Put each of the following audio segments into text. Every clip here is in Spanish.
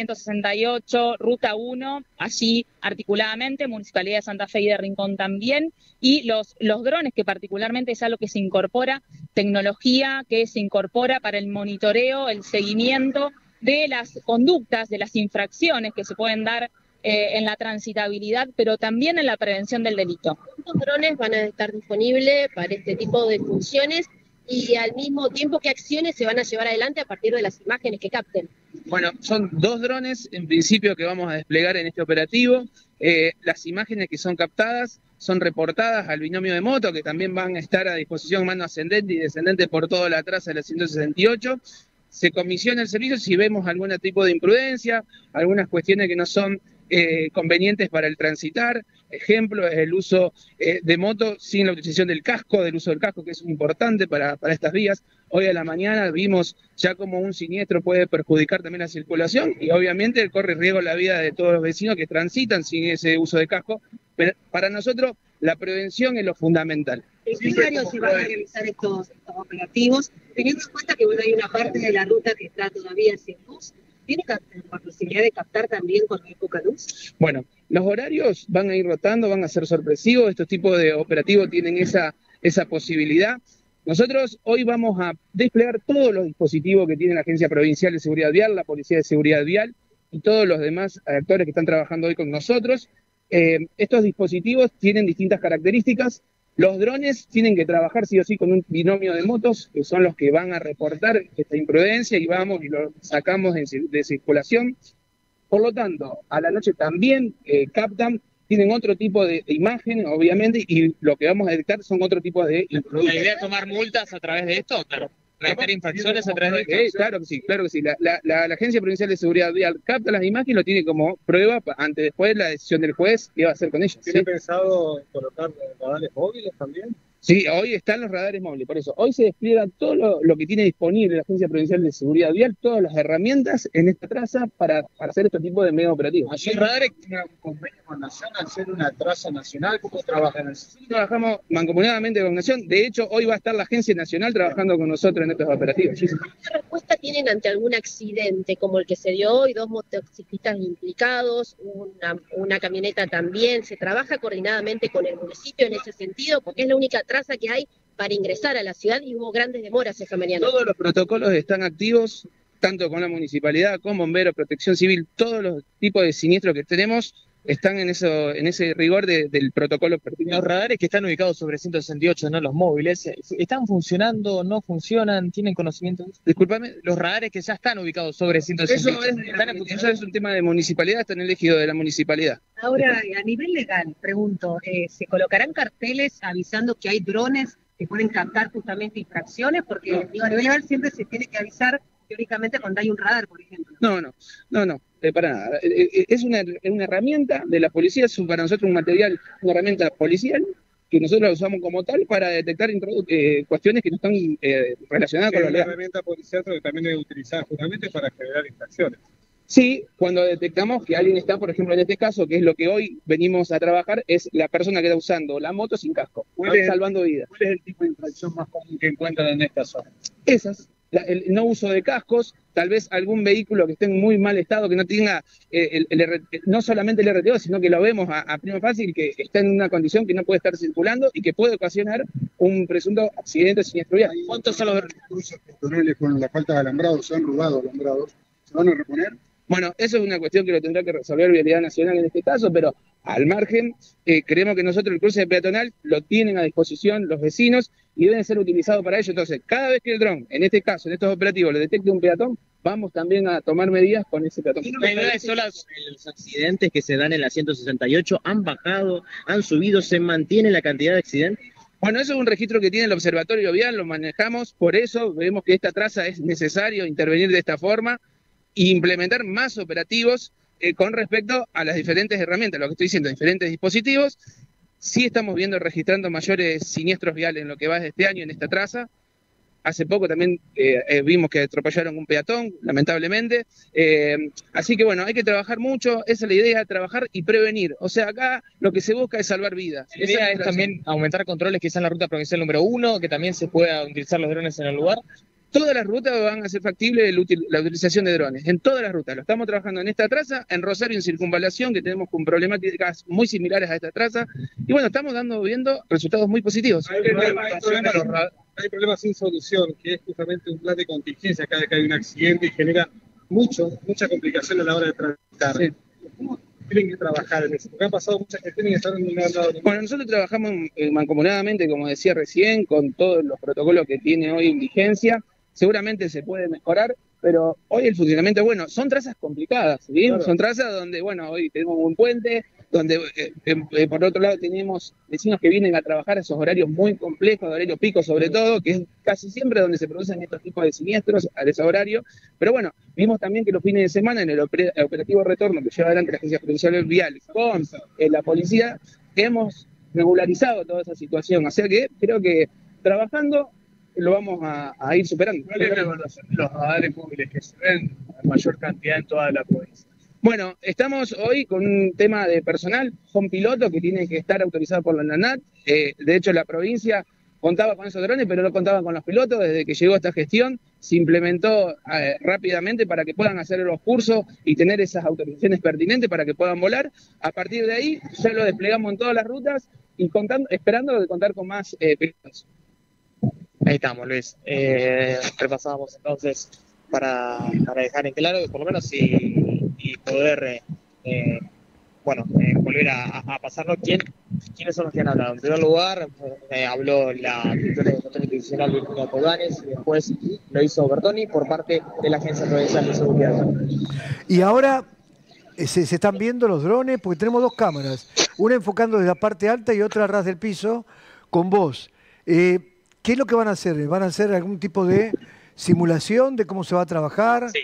168, Ruta 1, allí articuladamente, Municipalidad de Santa Fe y de Rincón también, y los drones, que particularmente es algo que se incorpora, tecnología que se incorpora para el monitoreo, el seguimiento de las conductas, de las infracciones que se pueden dar en la transitabilidad, pero también en la prevención del delito. Estos drones van a estar disponibles para este tipo de funciones y al mismo tiempo, ¿qué acciones se van a llevar adelante a partir de las imágenes que capten? Bueno, son dos drones en principio que vamos a desplegar en este operativo. Las imágenes que son captadas son reportadas al binomio de moto, que también van a estar a disposición mano ascendente y descendente por toda la traza de la 168. Se comisiona el servicio si vemos algún tipo de imprudencia, algunas cuestiones que no son convenientes para el transitar. Ejemplo es el uso de moto sin la utilización del casco, del uso del casco, que es importante para estas vías. Hoy a la mañana vimos ya como un siniestro puede perjudicar también la circulación y obviamente corre riesgo la vida de todos los vecinos que transitan sin ese uso de casco. Pero para nosotros la prevención es lo fundamental. ¿En qué horario se van a realizar estos operativos? Teniendo en cuenta que bueno, hay una parte de la ruta que está todavía sin luz, ¿tiene la posibilidad de captar también con poca luz? Bueno, los horarios van a ir rotando, van a ser sorpresivos, estos tipos de operativos tienen esa posibilidad. Nosotros hoy vamos a desplegar todos los dispositivos que tiene la Agencia Provincial de Seguridad Vial, la Policía de Seguridad Vial y todos los demás actores que están trabajando hoy con nosotros. Estos dispositivos tienen distintas características. Los drones tienen que trabajar sí o sí con un binomio de motos, que son los que van a reportar esta imprudencia y vamos y lo sacamos de circulación. Por lo tanto, a la noche también captan, tienen otro tipo de imagen, obviamente, y lo que vamos a detectar son otro tipo de imprudencia. ¿La idea es tomar multas a través de esto? Claro. ¿Realizar infracciones a través de esto? Claro que sí, claro que sí. La Agencia Provincial de Seguridad Vial capta las imágenes y lo tiene como prueba ante después la decisión del juez que va a hacer con ellas. ¿Tiene pensado colocar radares móviles también? Sí, hoy están los radares móviles, por eso. Hoy se despliega todo lo que tiene disponible la Agencia Provincial de Seguridad Vial, todas las herramientas en esta traza para hacer este tipo de medios operativos. ¿Ayer radares tiene un convenio con Nación al ser una traza nacional? ¿Cómo trabajan? Sí, trabajamos mancomunadamente con Nación. De hecho, hoy va a estar la Agencia Nacional trabajando con nosotros en estos operativos. Sí. ¿Qué respuesta tienen ante algún accidente como el que se dio hoy? 2 motociclistas implicados, una camioneta también. ¿Se trabaja coordinadamente con el municipio en ese sentido? Porque es la única traza que hay para ingresar a la ciudad y hubo grandes demoras esta mañana. Todos los protocolos están activos, tanto con la municipalidad, con bomberos, protección civil, todos los tipos de siniestros que tenemos están en ese rigor del protocolo pertinente. Los radares que están ubicados sobre 168, no los móviles, ¿están funcionando, no funcionan, tienen conocimiento? Disculpame, los radares que ya están ubicados sobre 168. Eso es un tema de municipalidad, está en el ejido de la municipalidad. Ahora, a nivel legal, pregunto, ¿se colocarán carteles avisando que hay drones que pueden captar justamente infracciones? Porque no. Digo, a nivel legal siempre se tiene que avisar teóricamente cuando hay un radar, por ejemplo. No, para nada. Es una herramienta de la policía, es para nosotros una herramienta policial que nosotros la usamos como tal para detectar cuestiones que no están relacionadas con la legalidad. Es una herramienta policial que también es utilizada justamente para generar infracciones. Sí, cuando detectamos que alguien está, por ejemplo, en este caso, que es lo que hoy venimos a trabajar, es la persona que está usando la moto sin casco, salvando vidas. ¿Cuál es el tipo de infracción más común que encuentran en esta zona? Esas. El no uso de cascos, tal vez algún vehículo que esté en muy mal estado, que no tenga no solamente el RTO, sino que lo vemos a prima fácil, que está en una condición que no puede estar circulando y que puede ocasionar un presunto accidente siniestro vial. ¿Cuántos son los cruces peatonales con la falta de alambrado? Se han robado alambrados, ¿se van a reponer? Bueno, eso es una cuestión que lo tendrá que resolver Vialidad Nacional en este caso, pero al margen, creemos que nosotros el cruce peatonal lo tienen a disposición los vecinos y deben ser utilizados para ello. Entonces, cada vez que el dron, en este caso, en estos operativos, lo detecte un peatón, vamos también a tomar medidas con ese peatón. Los accidentes que se dan en la 168 han bajado, han subido, se mantiene la cantidad de accidentes. Bueno, eso es un registro que tiene el Observatorio Vial, lo manejamos, por eso vemos que esta traza es necesario intervenir de esta forma e implementar más operativos con respecto a las diferentes herramientas, lo que estoy diciendo, diferentes dispositivos. Sí estamos registrando mayores siniestros viales en lo que va de este año en esta traza. Hace poco también vimos que atropellaron un peatón, lamentablemente. Así que bueno, hay que trabajar mucho, esa es la idea, trabajar y prevenir. O sea, acá lo que se busca es salvar vidas. La idea es también aumentar controles quizás en la ruta provincial número 1, que también se pueda utilizar los drones en el lugar. Todas las rutas van a ser factible la utilización de drones, en todas las rutas. Lo estamos trabajando en esta traza, en Rosario en Circunvalación, que tenemos con problemáticas muy similares a esta traza, y bueno, estamos viendo resultados muy positivos. Hay problemas sin solución, que es justamente un plan de contingencia cada vez que hay un accidente y genera mucha complicación a la hora de transitar. Sí. Tienen que trabajar en eso, porque han pasado muchas gestiones y están en un lado. Bueno, nosotros trabajamos mancomunadamente, como decía recién, con todos los protocolos que tiene hoy en vigencia. Seguramente se puede mejorar, pero hoy el funcionamiento, bueno, son trazas complicadas, ¿sí? Claro. Son trazas donde, bueno, hoy tenemos un puente, donde por otro lado tenemos vecinos que vienen a trabajar a esos horarios muy complejos, horarios pico sobre todo, que es casi siempre donde se producen estos tipos de siniestros a ese horario, pero bueno, vimos también que los fines de semana en el operativo retorno que lleva adelante la Agencia Provincial Vial con la policía, hemos regularizado toda esa situación, o sea que creo que trabajando lo vamos a ir superando. ¿Cuál es la evaluación de los radares móviles que se ven en mayor cantidad en toda la provincia? Bueno, estamos hoy con un tema de personal, son pilotos que tienen que estar autorizados por la NANAT, de hecho la provincia contaba con esos drones, pero no contaba con los pilotos. Desde que llegó esta gestión se implementó rápidamente para que puedan hacer los cursos y tener esas autorizaciones pertinentes para que puedan volar. A partir de ahí ya lo desplegamos en todas las rutas y esperando de contar con más pilotos. Ahí estamos, Luis. Repasamos entonces para dejar en claro que por lo menos y poder volver a pasarnos quiénes son los que han hablado. En primer lugar, habló la directora del Autoridad Provincial de Polgares, y después lo hizo Bertoni por parte de la Agencia Provincial de Seguridad. Y ahora se están viendo los drones, porque tenemos dos cámaras, una enfocando desde la parte alta y otra a ras del piso, con vos. ¿Qué es lo que van a hacer? ¿Van a hacer algún tipo de simulación de cómo se va a trabajar? Sí.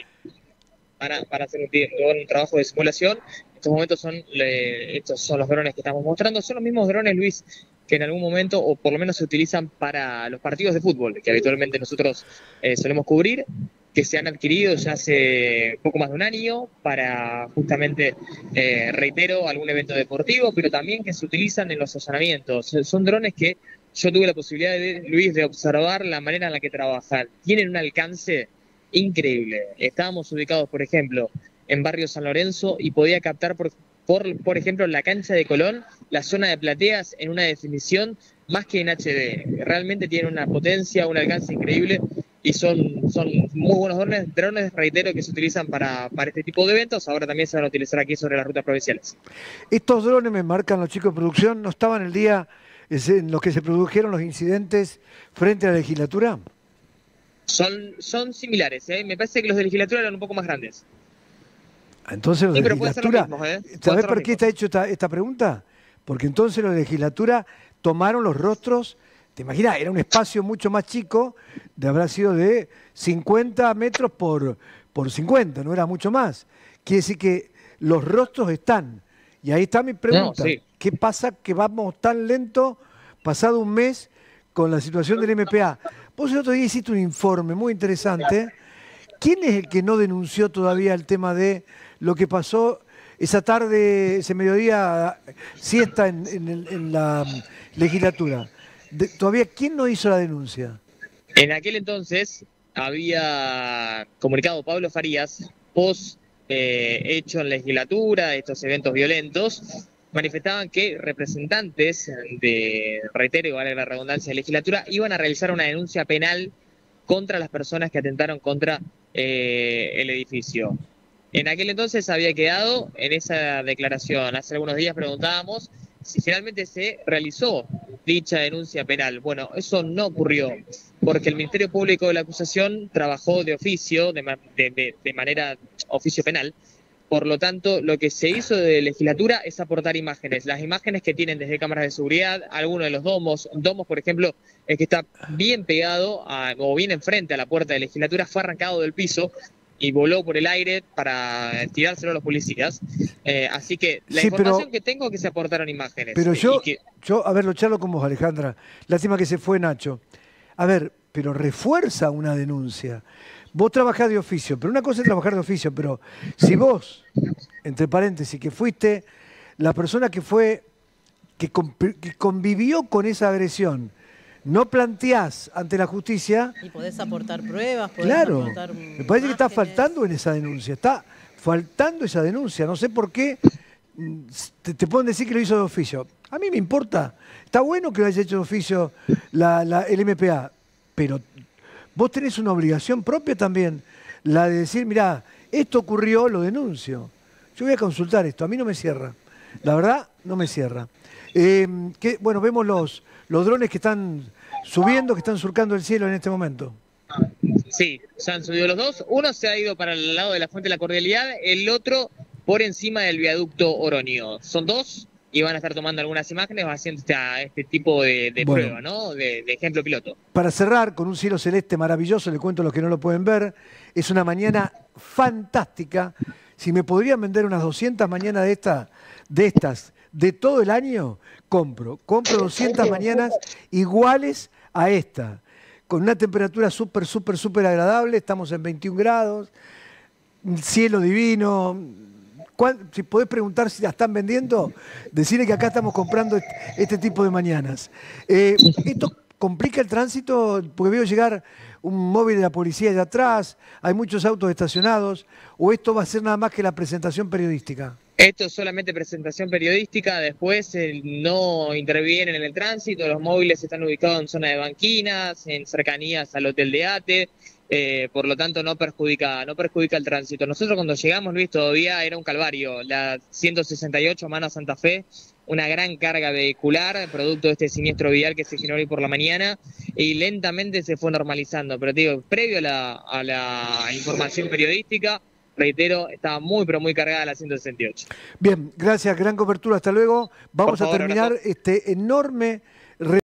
Para hacer un trabajo de simulación. En estos momentos estos son los drones que estamos mostrando. Son los mismos drones, Luis, que en algún momento, o por lo menos se utilizan para los partidos de fútbol, que habitualmente nosotros solemos cubrir, que se han adquirido ya hace poco más de un año para justamente, reitero, algún evento deportivo, pero también que se utilizan en los allanamientos. Son drones que yo tuve la posibilidad, Luis, de observar la manera en la que trabajan. Tienen un alcance increíble. Estábamos ubicados, por ejemplo, en Barrio San Lorenzo y podía captar, por ejemplo, la cancha de Colón, la zona de plateas en una definición más que en HD. Realmente tienen una potencia, un alcance increíble y son muy buenos drones, reitero, que se utilizan para este tipo de eventos. Ahora también se van a utilizar aquí sobre las rutas provinciales. Estos drones, me marcan los chicos de producción, ¿no estaban el día en los que se produjeron los incidentes frente a la legislatura? Son similares, ¿eh? Me parece que los de legislatura eran un poco más grandes. Entonces los de legislatura... ¿Sabés por qué está hecho esta pregunta? Porque entonces los de legislatura tomaron los rostros... Te imaginas, era un espacio mucho más chico, habrá sido de 50 metros por 50, no era mucho más. Quiere decir que los rostros están. Y ahí está mi pregunta. No, sí. ¿Qué pasa que vamos tan lento pasado un mes con la situación del MPA? Vos el otro día hiciste un informe muy interesante. ¿Quién es el que no denunció todavía el tema de lo que pasó esa tarde, ese mediodía, siesta en la legislatura? ¿Todavía quién no hizo la denuncia? En aquel entonces había comunicado Pablo Farías, post hecho en legislatura, estos eventos violentos, manifestaban que representantes de, reitero, vale la redundancia, de legislatura, iban a realizar una denuncia penal contra las personas que atentaron contra el edificio. En aquel entonces había quedado en esa declaración. Hace algunos días preguntábamos si finalmente se realizó dicha denuncia penal. Bueno, eso no ocurrió, porque el Ministerio Público de la Acusación trabajó de oficio, de manera oficio penal. Por lo tanto, lo que se hizo de legislatura es aportar imágenes. Las imágenes que tienen desde cámaras de seguridad, algunos de los domos, por ejemplo, el que está bien pegado o bien enfrente a la puerta de legislatura, fue arrancado del piso y voló por el aire para tirárselo a los policías. Así que la información que tengo es que se aportaron imágenes. Pero yo, a ver, lo charlo con vos, Alejandra. Lástima que se fue Nacho. A ver, pero refuerza una denuncia. Vos trabajás de oficio, pero una cosa es trabajar de oficio, pero si vos, entre paréntesis, que fuiste la persona que convivió con esa agresión, no planteás ante la justicia... Y podés aportar pruebas, podés aportar imágenes. Me parece que está faltando en esa denuncia, no sé por qué te pueden decir que lo hizo de oficio. A mí me importa, está bueno que lo haya hecho de oficio el MPA, pero vos tenés una obligación propia también, la de decir, mirá, esto ocurrió, lo denuncio. Yo voy a consultar esto, a mí no me cierra. La verdad, no me cierra. Bueno, vemos los drones que están subiendo, que están surcando el cielo en este momento. Sí, se han subido los dos. Uno se ha ido para el lado de la Fuente de la Cordialidad, el otro por encima del viaducto Oronio. Son dos y van a estar tomando algunas imágenes haciendo este tipo de prueba, ¿no? De ejemplo piloto. Para cerrar, con un cielo celeste maravilloso, le cuento a los que no lo pueden ver, es una mañana fantástica. Si me podrían vender unas 200 mañanas de estas, de todo el año, compro 200 mañanas iguales a esta, con una temperatura súper, súper, súper agradable, estamos en 21 grados, cielo divino. Si podés preguntar si la están vendiendo, decirle que acá estamos comprando este tipo de mañanas. Esto complica el tránsito, porque veo llegar un móvil de la policía de atrás, hay muchos autos estacionados, o esto va a ser nada más que la presentación periodística. Esto es solamente presentación periodística, después no intervienen en el tránsito, los móviles están ubicados en zona de banquinas, en cercanías al Hotel de Ate, por lo tanto no perjudica el tránsito. Nosotros cuando llegamos, Luis, todavía era un calvario, la 168 mano a Santa Fe, una gran carga vehicular, producto de este siniestro vial que se generó hoy por la mañana, y lentamente se fue normalizando, pero te digo, previo a la información periodística, reitero, estaba muy, pero muy cargada la 168. Bien, gracias, gran cobertura, hasta luego. Vamos a terminar este enorme...